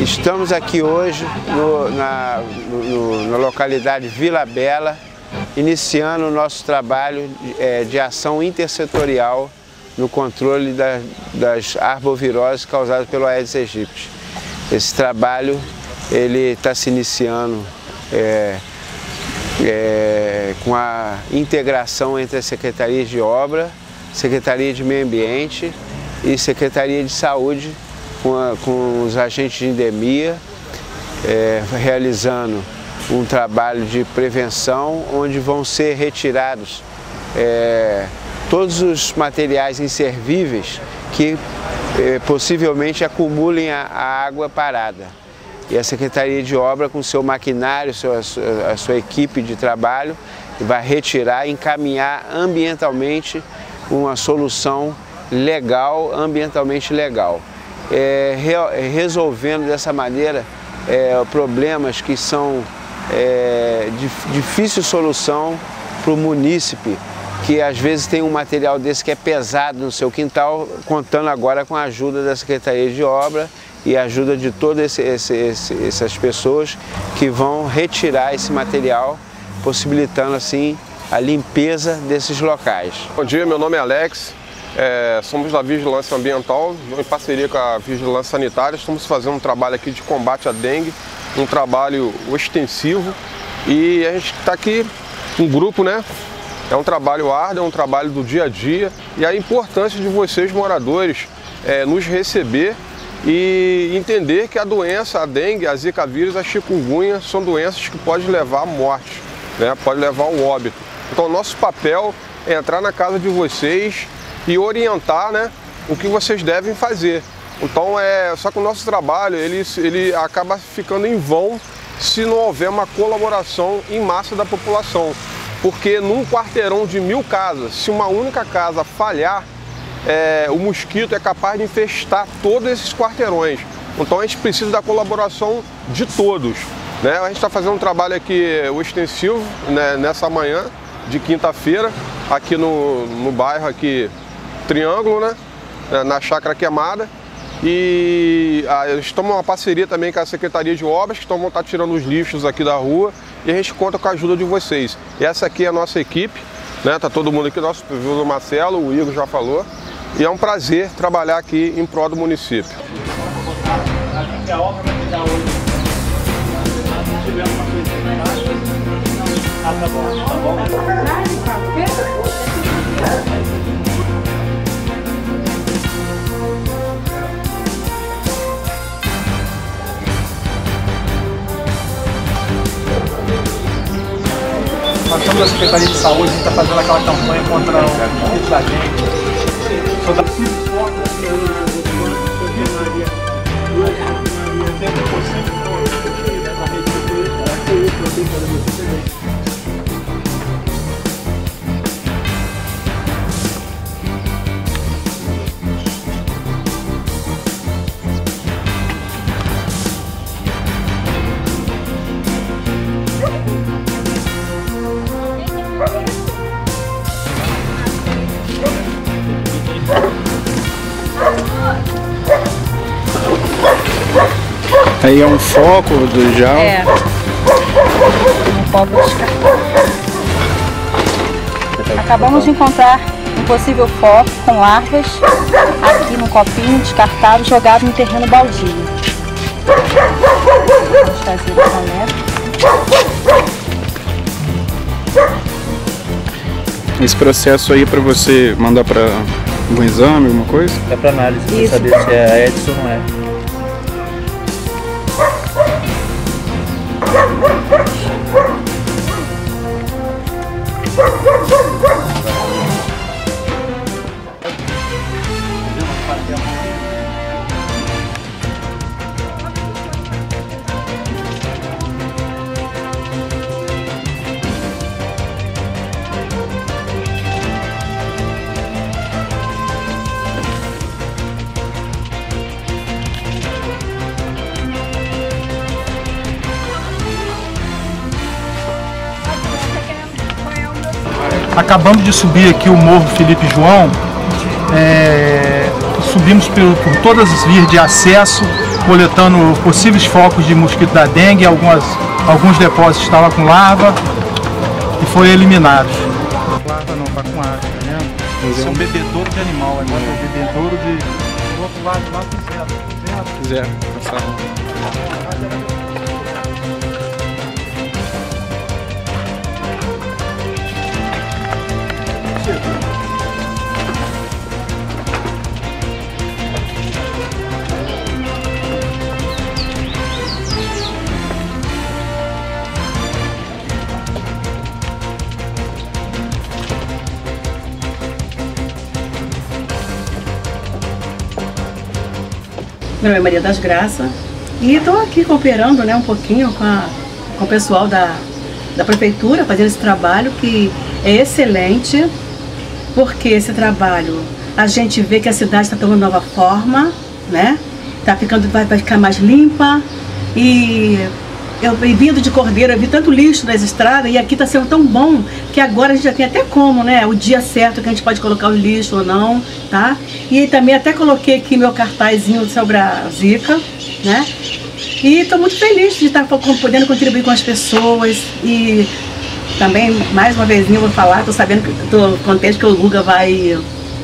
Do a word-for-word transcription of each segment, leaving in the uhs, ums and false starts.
Estamos aqui hoje no, na, no, na localidade Vila Bela, iniciando o nosso trabalho é, de ação intersetorial no controle da, das arboviroses causadas pelo Aedes aegypti. Esse trabalho está se iniciando é, é, com a integração entre as secretarias de obra, Secretaria de Meio Ambiente e Secretaria de Saúde, com, a, com os agentes de endemia, é, realizando um trabalho de prevenção, onde vão ser retirados é, todos os materiais inservíveis que é, possivelmente acumulem a, a água parada. E a Secretaria de Obra, com seu maquinário, sua, a sua equipe de trabalho, vai retirar e encaminhar ambientalmente uma solução legal, ambientalmente legal, é, re, resolvendo dessa maneira é, problemas que são é, de difícil solução para o munícipe, que às vezes tem um material desse que é pesado no seu quintal, contando agora com a ajuda da Secretaria de Obra e a ajuda de todas essas pessoas que vão retirar esse material, possibilitando assim a limpeza desses locais. Bom dia, meu nome é Alex, é, somos da Vigilância Ambiental, em parceria com a Vigilância Sanitária, estamos fazendo um trabalho aqui de combate à dengue, um trabalho extensivo, e a gente está aqui, um grupo, né? É um trabalho árduo, é um trabalho do dia a dia, e a importância de vocês, moradores, é, nos receber e entender que a doença, a dengue, a Zika vírus, a chikungunya, são doenças que podem levar à morte, né? Pode levar ao óbito. Então, nosso papel é entrar na casa de vocês e orientar, né, o que vocês devem fazer. Então, é, só que o nosso trabalho ele, ele acaba ficando em vão se não houver uma colaboração em massa da população. Porque num quarteirão de mil casas, se uma única casa falhar, é, o mosquito é capaz de infestar todos esses quarteirões. Então, a gente precisa da colaboração de todos, né? A gente está fazendo um trabalho aqui o extensivo, né, nessa manhã de quinta-feira, aqui no, no bairro aqui, Triângulo, né, na chácara Queimada. E a, estamos uma parceria também com a Secretaria de Obras, que estão tá tirando os lixos aqui da rua, e a gente conta com a ajuda de vocês. E essa aqui é a nossa equipe, né, tá todo mundo aqui, nosso o Marcelo, o Igor já falou, e é um prazer trabalhar aqui em prol do município. Ah, tá bom, tá bom. Nós somos da Secretaria de Saúde, a gente está fazendo aquela campanha contra o vírus da dengue. Sou da Aí é um foco do Jal. É. Um foco descartado. Acabamos de encontrar um possível foco com larvas aqui no copinho descartado, jogado no terreno baldio. Vamos fazer a coleta. Esse processo aí para você mandar para um exame, alguma coisa? É para análise, para saber se é Aedes ou não é. Acabamos de subir aqui o Morro Felipe João, é, subimos por, por todas as vias de acesso, coletando possíveis focos de mosquito da dengue, algumas, alguns depósitos estavam com larva e foram eliminados. Larva não, está com água, tá vendo? Isso é um bebedouro de animal, agora é um bebedouro de... Do outro lado, lá com zero, zero. Zero, passado. Meu nome é Maria das Graças e estou aqui cooperando, né, um pouquinho com, a, com o pessoal da, da prefeitura, fazendo esse trabalho que é excelente, porque esse trabalho a gente vê que a cidade está tomando nova forma, né? Tá ficando, vai, vai ficar mais limpa e eu e vindo de Cordeiro, eu vi tanto lixo nas estradas e aqui está sendo tão bom que agora a gente já tem até como, né? O dia certo que a gente pode colocar o lixo ou não, tá? E também até coloquei aqui meu cartazinho sobre a Zika, né? E estou muito feliz de estar podendo contribuir com as pessoas e também, mais uma vez, eu vou falar, estou sabendo, estou contente que o Luga vai,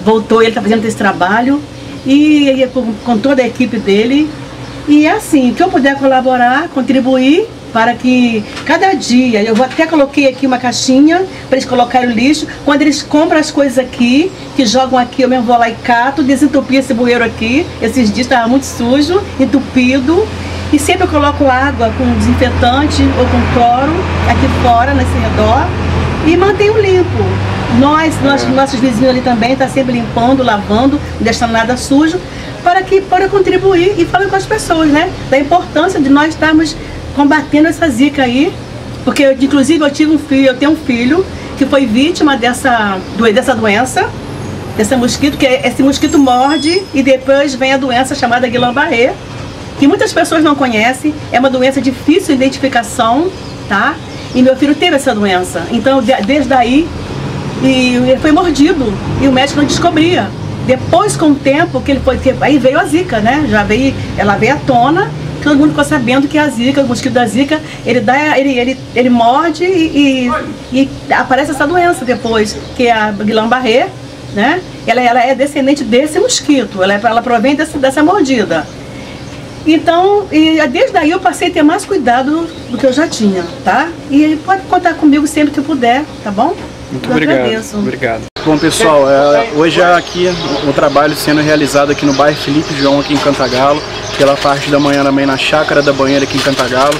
voltou, ele está fazendo esse trabalho e, e com, com toda a equipe dele. E é assim, que eu puder colaborar, contribuir para que cada dia, eu vou até coloquei aqui uma caixinha para eles colocarem o lixo, quando eles compram as coisas aqui, que jogam aqui, eu mesmo vou lá e cato, desentupi esse bueiro aqui, esses dias estava muito sujo, entupido, e sempre eu coloco água com desinfetante ou com cloro aqui fora, nesse redor, e mantenho limpo. Nós, nós nossos vizinhos ali também estão tá sempre limpando, lavando, não deixando nada sujo, para que possa contribuir e falar com as pessoas, né? Da importância de nós estarmos combatendo essa zika aí, porque inclusive eu tive um filho, eu tenho um filho que foi vítima dessa, dessa doença, desse mosquito, que esse mosquito morde e depois vem a doença chamada Guillain-Barré, que muitas pessoas não conhecem, é uma doença difícil de identificação, tá? E meu filho teve essa doença, então desde aí e ele foi mordido e o médico não descobria. Depois, com o tempo, que ele foi ter, aí veio a zika, né? Já veio, ela veio à tona, todo mundo ficou sabendo que a zika, o mosquito da zika, ele, dá, ele, ele, ele morde e, e, e aparece essa doença depois, que é a Guillain-Barré, né? Ela, ela é descendente desse mosquito, ela, ela provém dessa, dessa mordida. Então, e desde aí eu passei a ter mais cuidado do que eu já tinha, tá? E pode contar comigo sempre que puder, tá bom? Muito eu obrigado, agradeço. Obrigado. Bom pessoal, é, hoje é aqui um trabalho sendo realizado aqui no bairro Felipe João, aqui em Cantagalo, pela parte da manhã também na chácara da banheira aqui em Cantagalo.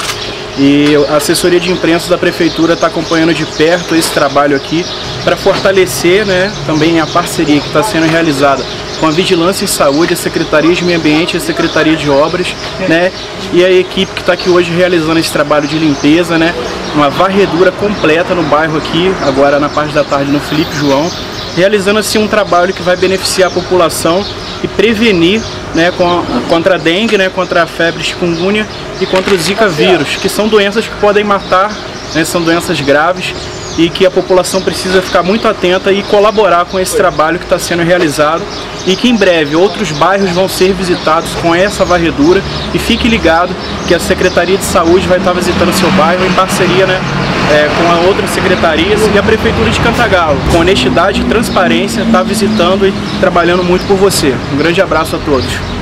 E a assessoria de imprensa da prefeitura está acompanhando de perto esse trabalho aqui para fortalecer, né, também a parceria que está sendo realizada com a Vigilância em Saúde, a Secretaria de Meio Ambiente, a Secretaria de Obras, né, e a equipe que está aqui hoje realizando esse trabalho de limpeza, né, uma varredura completa no bairro aqui, agora na parte da tarde no Felipe João, realizando assim um trabalho que vai beneficiar a população e prevenir, né, contra a dengue, né, contra a febre chikungunya e contra o zika vírus, que são doenças que podem matar, né, são doenças graves e que a população precisa ficar muito atenta e colaborar com esse trabalho que está sendo realizado e que em breve outros bairros vão ser visitados com essa varredura e fique ligado que a Secretaria de Saúde vai estar visitando seu bairro em parceria, né, É, com a outra secretaria e a Prefeitura de Cantagalo, com honestidade e transparência, está visitando e trabalhando muito por você. Um grande abraço a todos.